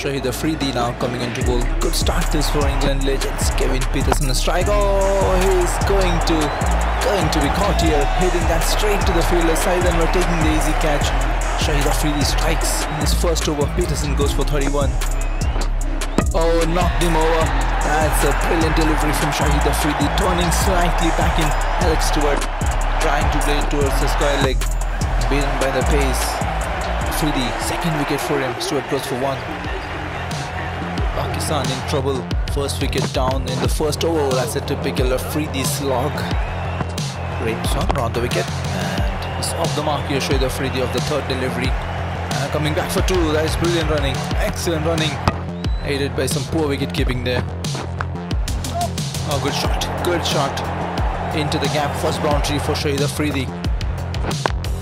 Shahid Afridi now coming into goal. Good start this for England legends. Kevin Peterson a strike. Oh, he's going to be caught here. Hitting that straight to the fielder. Sutherland were taking the easy catch. Shahid Afridi strikes in his first over. Peterson goes for 31. Oh, knocked him over. That's a brilliant delivery from Shahid Afridi, turning slightly back in. Alex Stewart trying to play towards the square leg, beaten by the pace. Afridi, second wicket for him. Stewart goes for 1. Pakistan in trouble. First wicket down in the first over. That's a typical Afridi slog. Great shot around the wicket, and it's off the mark here. Shahid Afridi of the third delivery, coming back for 2. That is brilliant running. Excellent running, aided by some poor wicket keeping there. Oh, good shot, good shot into the gap. First boundary for Shahid Afridi.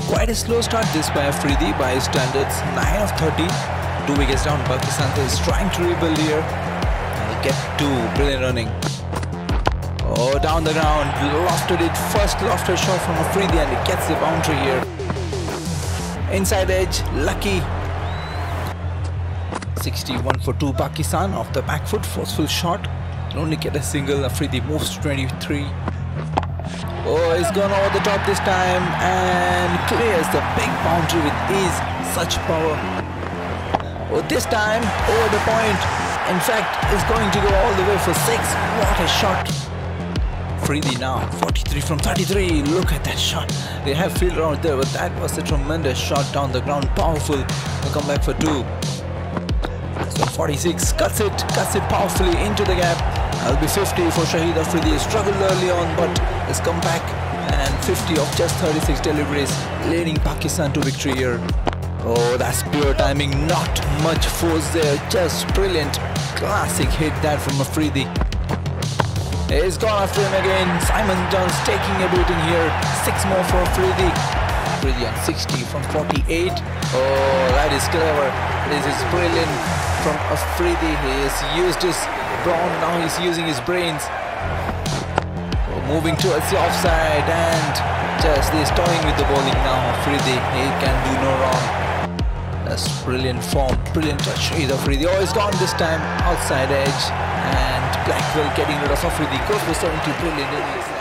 Quite a slow start this by Afridi by his standards. 9 of 30, 2 wickets down. Pakistan is trying to rebuild here. They get 2. Brilliant running. Oh, down the ground, lofted it. First lofted shot from Afridi, and it gets the boundary here. Inside edge, lucky. 61 for 2 Pakistan, off the back foot, forceful shot. Can only get a single. Afridi moves to 23. Oh, he's gone over the top this time and clears the big boundary with ease. Such power. Oh, this time over the point. In fact, it's going to go all the way for 6. What a shot. Afridi now 43 from 33. Look at that shot. They have field around there, but that was a tremendous shot down the ground. Powerful. They come back for 2. 46 cuts it powerfully into the gap. That'll be 50 for Shahid Afridi. Struggled early on, but has come back, and 50 of just 36 deliveries, leading Pakistan to victory here. Oh, that's pure timing. Not much force there. Just brilliant, classic hit that from Afridi. He's gone after him again. Simon Dunst taking a beating here. 6 more for Afridi. Brilliant, 60 from 48. Oh, that is clever. This is brilliant from Afridi. He has used his brawn, now he's using his brains. Oh, moving towards the offside, and just he's toying with the bowling now. Afridi, he can do no wrong. That's brilliant form, brilliant touch. Afridi, oh, he's gone this time, outside edge, and Blackwell getting rid of Afridi. Goes for 70, brilliant.